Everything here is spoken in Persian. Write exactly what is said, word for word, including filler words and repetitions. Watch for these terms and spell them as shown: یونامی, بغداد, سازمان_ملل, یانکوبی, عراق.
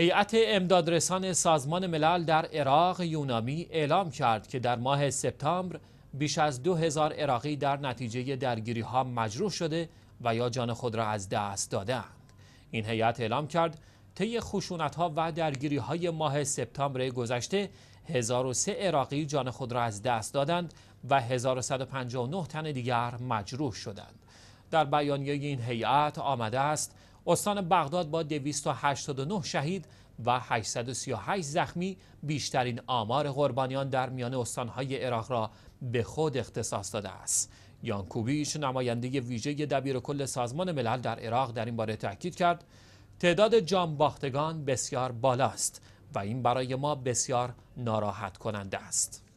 هیئت امدادرسان سازمان ملل در عراق یونامی اعلام کرد که در ماه سپتامبر بیش از دو هزار عراقی در نتیجه درگیری ها مجروح شده و یا جان خود را از دست دادند. این هیئت اعلام کرد طی خشونت ها و درگیری های ماه سپتامبر گذشته هزار و سه عراقی جان خود را از دست دادند و هزار و صد و پنجاه و نه تن دیگر مجروح شدند. در بیانیه این هیئت آمده است استان بغداد با دویست و هشتاد و نه شهید و هشتصد و سی و هشت زخمی بیشترین آمار قربانیان در میان استانهای عراق را به خود اختصاص داده است. یانکوبی نماینده ویژه دبیرکل سازمان ملل در عراق در این باره تاکید کرد تعداد جان باختگان بسیار بالاست و این برای ما بسیار ناراحت کننده است.